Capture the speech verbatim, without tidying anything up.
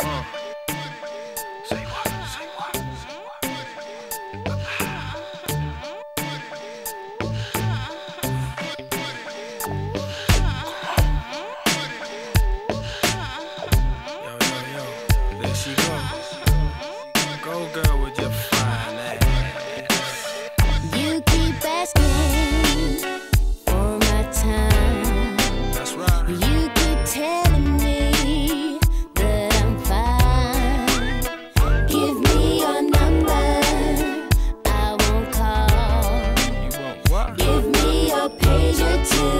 Uh. Say what? Say what? Say what? Yo, yo, yo. There she go. Go, girl, with your fine ass. You keep asking for my time. That's right. You keep telling me that I'm fine. Give me your number, I won't call. You want what? Give me your page or two.